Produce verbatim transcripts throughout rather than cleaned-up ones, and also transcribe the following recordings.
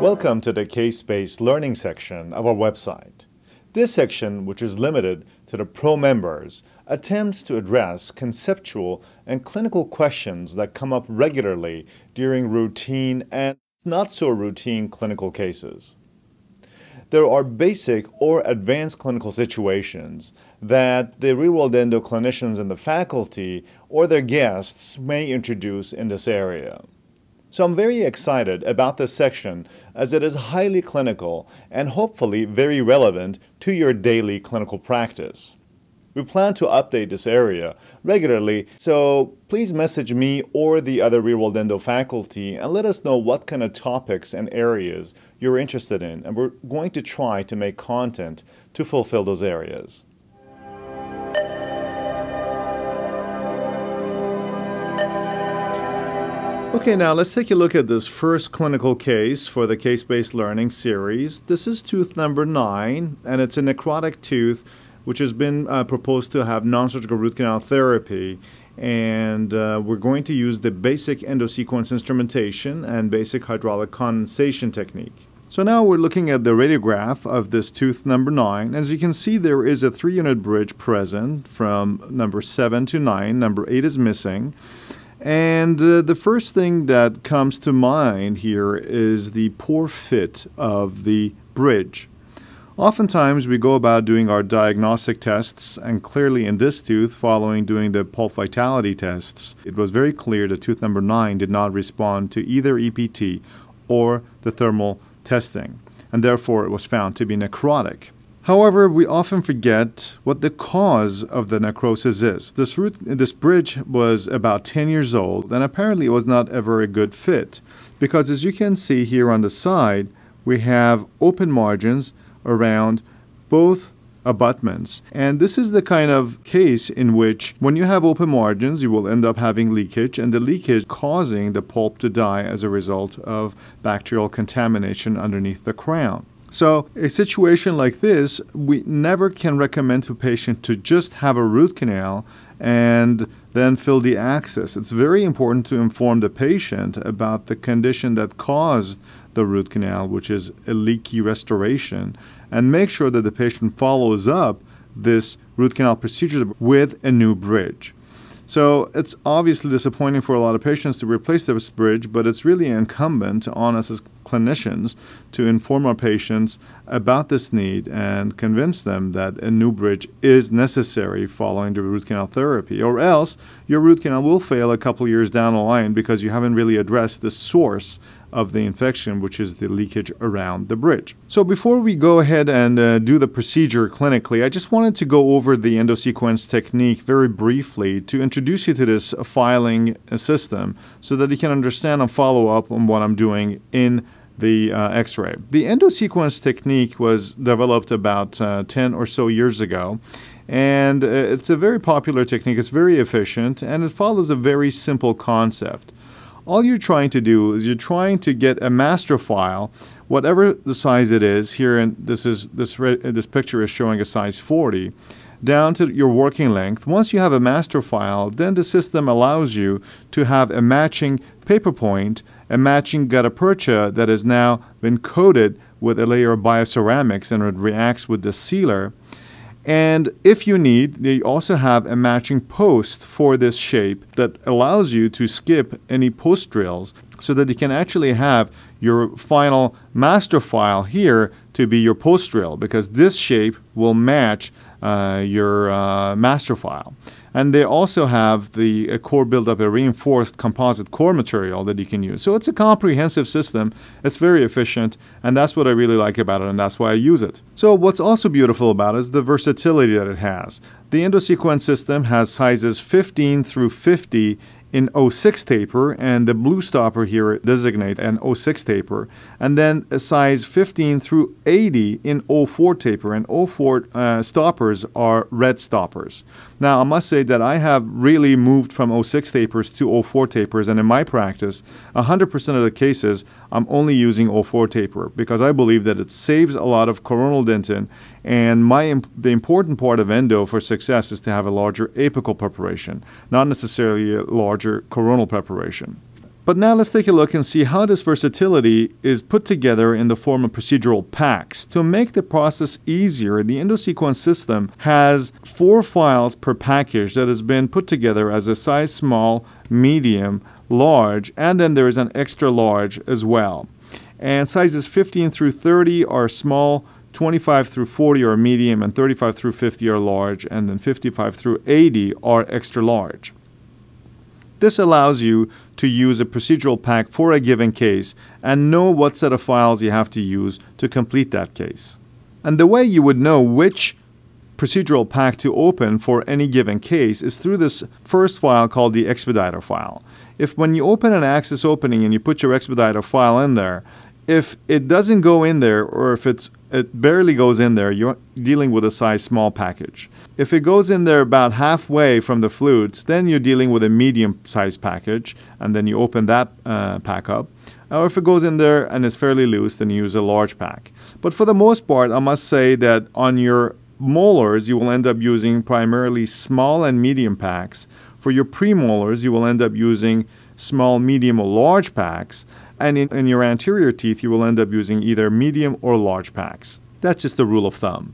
Welcome to the case-based learning section of our website. This section, which is limited to the pro members, attempts to address conceptual and clinical questions that come up regularly during routine and not-so-routine clinical cases. There are basic or advanced clinical situations that the RealWorldEndo clinicians and the faculty or their guests may introduce in this area. So I'm very excited about this section as it is highly clinical and hopefully very relevant to your daily clinical practice. We plan to update this area regularly, so please message me or the other RealWorldEndo faculty and let us know what kind of topics and areas you're interested in, and we're going to try to make content to fulfill those areas. Okay, now let's take a look at this first clinical case for the case-based learning series. This is tooth number nine, and it's a necrotic tooth which has been uh, proposed to have non-surgical root canal therapy. And uh, we're going to use the basic EndoSequence instrumentation and basic hydraulic condensation technique. So now we're looking at the radiograph of this tooth number nine. As you can see, there is a three-unit bridge present from number seven to nine. Number eight is missing. And uh, the first thing that comes to mind here is the poor fit of the bridge. Oftentimes we go about doing our diagnostic tests, and clearly in this tooth, following doing the pulp vitality tests, it was very clear that tooth number nine did not respond to either E P T or the thermal testing, and therefore it was found to be necrotic. However, we often forget what the cause of the necrosis is. This, root, this bridge was about ten years old, and apparently it was not ever a good fit, because as you can see here on the side, we have open margins around both abutments. And this is the kind of case in which when you have open margins, you will end up having leakage, and the leakage causing the pulp to die as a result of bacterial contamination underneath the crown. So a situation like this, we never can recommend to a patient to just have a root canal and then fill the access. It's very important to inform the patient about the condition that caused the root canal, which is a leaky restoration, and make sure that the patient follows up this root canal procedure with a new bridge. So it's obviously disappointing for a lot of patients to replace this bridge, but it's really incumbent on us as clinicians to inform our patients about this need and convince them that a new bridge is necessary following the root canal therapy, or else your root canal will fail a couple years down the line because you haven't really addressed the source of the infection, which is the leakage around the bridge. So before we go ahead and uh, do the procedure clinically, I just wanted to go over the EndoSequence technique very briefly to introduce you to this uh, filing uh, system so that you can understand and follow up on what I'm doing in the uh, x-ray. The EndoSequence technique was developed about uh, ten or so years ago, and uh, it's a very popular technique. It's very efficient, and it follows a very simple concept. All you're trying to do is you're trying to get a master file, whatever the size it is here, and this is this re this picture is showing a size forty, down to your working length. Once you have a master file, then the system allows you to have a matching paper point, a matching gutta percha that has now been coated with a layer of bioceramics, and it reacts with the sealer. And if you need, they also have a matching post for this shape that allows you to skip any post drills so that you can actually have your final master file here to be your post drill, because this shape will match uh, your uh, master file. And they also have the uh, core buildup, a reinforced composite core material that you can use. So it's a comprehensive system, it's very efficient, and that's what I really like about it, and that's why I use it. So what's also beautiful about it is the versatility that it has. The EndoSequence system has sizes fifteen through fifty in O six taper, and the blue stopper here designates an O six taper, and then a size fifteen through eighty in O four taper, and O four uh, stoppers are red stoppers. Now I must say that I have really moved from O six tapers to O four tapers, and in my practice one hundred percent of the cases I'm only using O four taper because I believe that it saves a lot of coronal dentin, and my imp the important part of endo for success is to have a larger apical preparation, not necessarily a larger coronal preparation. But now let's take a look and see how this versatility is put together in the form of procedural packs. To make the process easier, the EndoSequence system has four files per package that has been put together as a size small, medium, large, and then there is an extra large as well. And sizes fifteen through thirty are small, twenty-five through forty are medium, and thirty-five through fifty are large, and then fifty-five through eighty are extra large. This allows you to use a procedural pack for a given case and know what set of files you have to use to complete that case. And the way you would know which procedural pack to open for any given case is through this first file called the expediter file. If when you open an axis opening and you put your expediter file in there, if it doesn't go in there or if it's it barely goes in there, you're dealing with a size small package. If it goes in there about halfway from the flutes, then you're dealing with a medium size package, and then you open that uh, pack up. Or if it goes in there and is fairly loose, then you use a large pack. But for the most part, I must say that on your molars, you will end up using primarily small and medium packs. For your premolars, you will end up using small, medium, or large packs. And in, in your anterior teeth, you will end up using either medium or large packs. That's just the rule of thumb.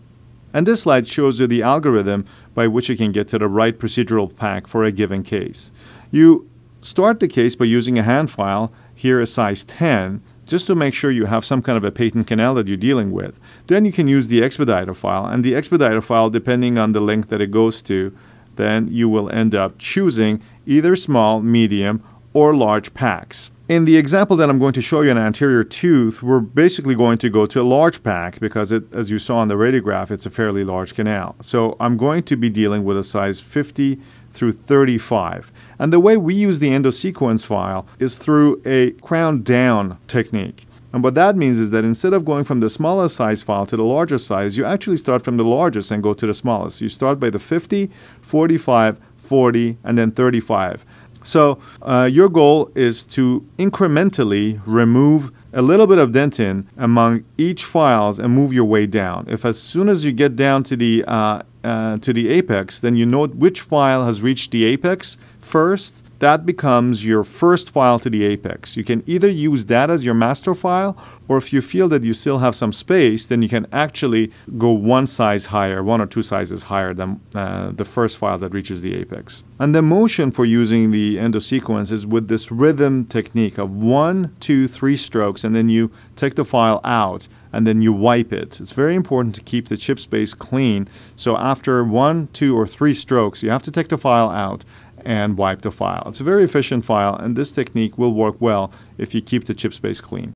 And this slide shows you the algorithm by which you can get to the right procedural pack for a given case. You start the case by using a hand file, here a size ten, just to make sure you have some kind of a patent canal that you're dealing with. Then you can use the expediter file, and the expediter file, depending on the length that it goes to, then you will end up choosing either small, medium, or large packs. In the example that I'm going to show you, an anterior tooth, we're basically going to go to a large pack because, it, as you saw on the radiograph, it's a fairly large canal. So I'm going to be dealing with a size fifty through thirty-five. And the way we use the EndoSequence file is through a crown down technique. And what that means is that instead of going from the smallest size file to the largest size, you actually start from the largest and go to the smallest. You start by the fifty, forty-five, forty, and then thirty-five. So uh, your goal is to incrementally remove a little bit of dentin among each files and move your way down. If as soon as you get down to the, uh, uh, to the apex, then you know which file has reached the apex first, that becomes your first file to the apex. You can either use that as your master file, or if you feel that you still have some space, then you can actually go one size higher, one or two sizes higher than uh, the first file that reaches the apex. And the motion for using the EndoSequence is with this rhythm technique of one, two, three strokes, and then you take the file out and then you wipe it. It's very important to keep the chip space clean. So after one, two, or three strokes, you have to take the file out and wipe the file. It's a very efficient file, and this technique will work well if you keep the chip space clean.